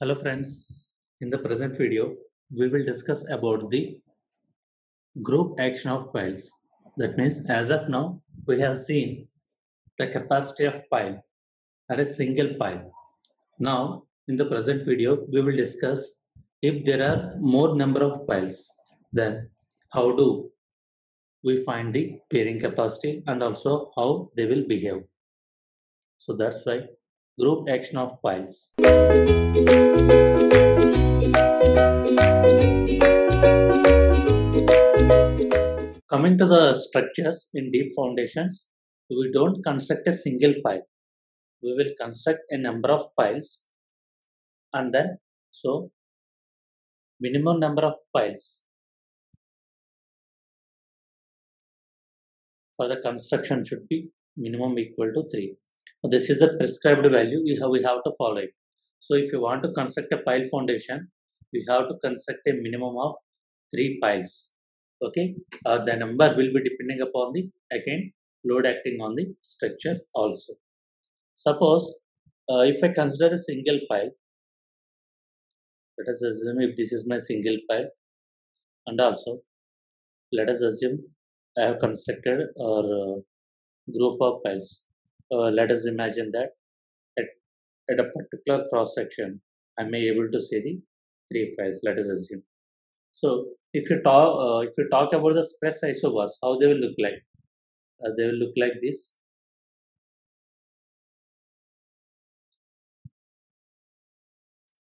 Hello friends, in the present video, we will discuss about the group action of piles. That means as of now, we have seen the capacity of pile at a single pile. Now, in the present video, we will discuss if there are more number of piles, then how do we find the pairing capacity and also how they will behave. So that's why group action of piles. Coming to the structures in deep foundations, we don't construct a single pile. We will construct a number of piles and then so minimum number of piles for the construction should be minimum equal to 3. This is the prescribed value we have to follow it. So if you want to construct a pile foundation, we have to construct a minimum of 3 piles. Okay, the number will be depending upon the again load acting on the structure also. Suppose if I consider a single pile, let us assume if this is my single pile, and also let us assume I have constructed a group of piles. Let us imagine that at a particular cross section, I may able to see the 3 piles. Let us assume. So if you talk about the stress isobars, how they will look like? They will look like this.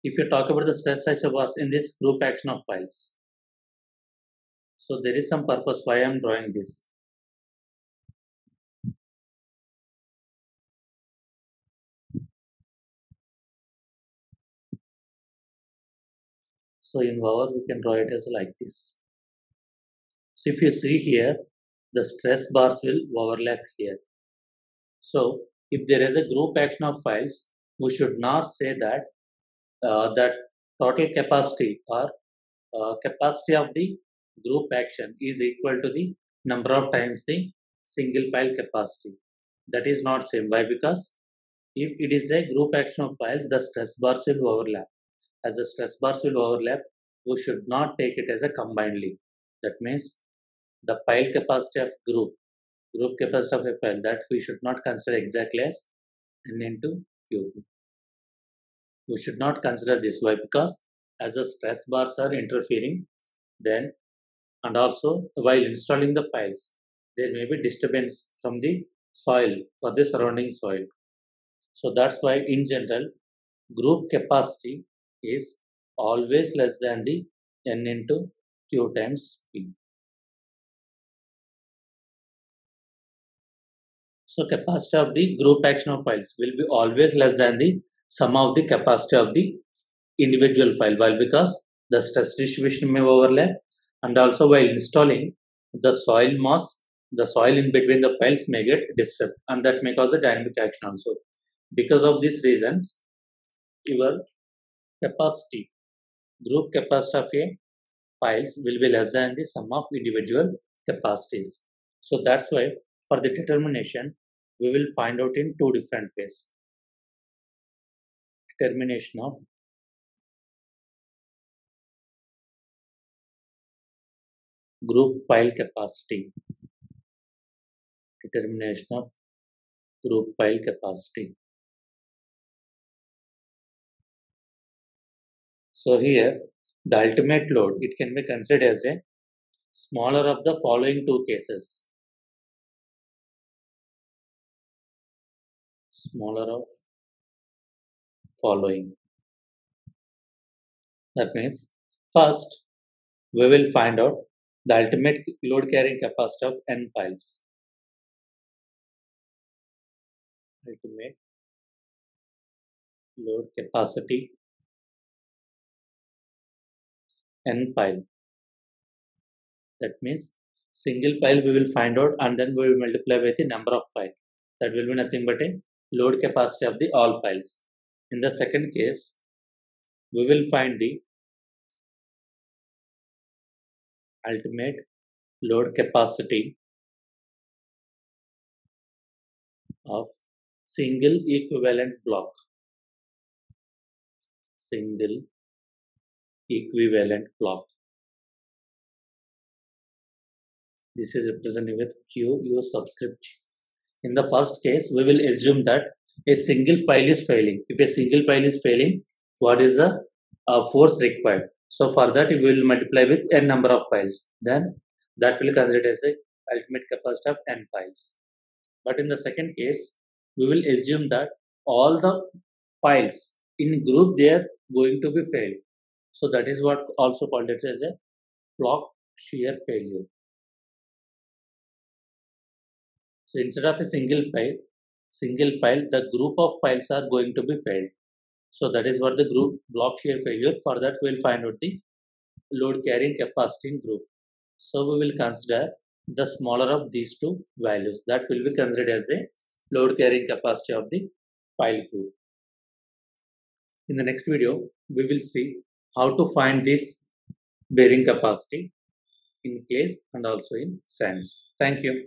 If you talk about the stress isobars in this group action of piles, so there is some purpose why I am drawing this. So in our we can draw it as like this. So if you see here, the stress bars will overlap here. So if there is a group action of piles, we should not say that that total capacity or capacity of the group action is equal to the number of times the single pile capacity. That is not same. Why? Because if it is a group action of piles, the stress bars will overlap. As the stress bars will overlap, we should not take it as a combinedly. That means the pile capacity of group capacity of a pile, that we should not consider exactly as n into cube. We should not consider this. Why? Because as the stress bars are interfering, then and also while installing the piles, there may be disturbance from the soil for the surrounding soil. So that's why in general, group capacity is always less than the n into q times p. So capacity of the group action of piles will be always less than the sum of the capacity of the individual pile. Why? Because the stress distribution may overlap, and also while installing the soil mass, the soil in between the piles may get disturbed, and that may cause a dynamic action also. Because of these reasons, your capacity, group capacity of a piles will be less than the sum of individual capacities. So that's why for the determination, we will find out in 2 different ways. Determination of group pile capacity. Determination of group pile capacity. So here, the ultimate load, it can be considered as a smaller of the following 2 cases. Smaller of following. That means, first, we will find out the ultimate load carrying capacity of n piles. Ultimate load capacity n pile. That means single pile we will find out and then we will multiply by the number of pile. That will be nothing but a load capacity of the all piles. In the second case, we will find the ultimate load capacity of single equivalent block. single equivalent clock. This is represented with Q, U subscript. In the first case, we will assume that a single pile is failing. If a single pile is failing, what is the force required? So for that, we will multiply with n number of piles. Then that will consider as a ultimate capacity of n piles. But in the second case, we will assume that all the piles in group, they are going to be failed. So that is what also called it as a clock shear failure. So instead of a single pile, the group of piles are going to be failed. So that is what the group block shear failure. For that, we will find out the load carrying capacity in group. So we will consider the smaller of these two values. That will be considered as a load carrying capacity of the pile group. In the next video, we will see how to find this bearing capacity in clays and also in sands. Thank you.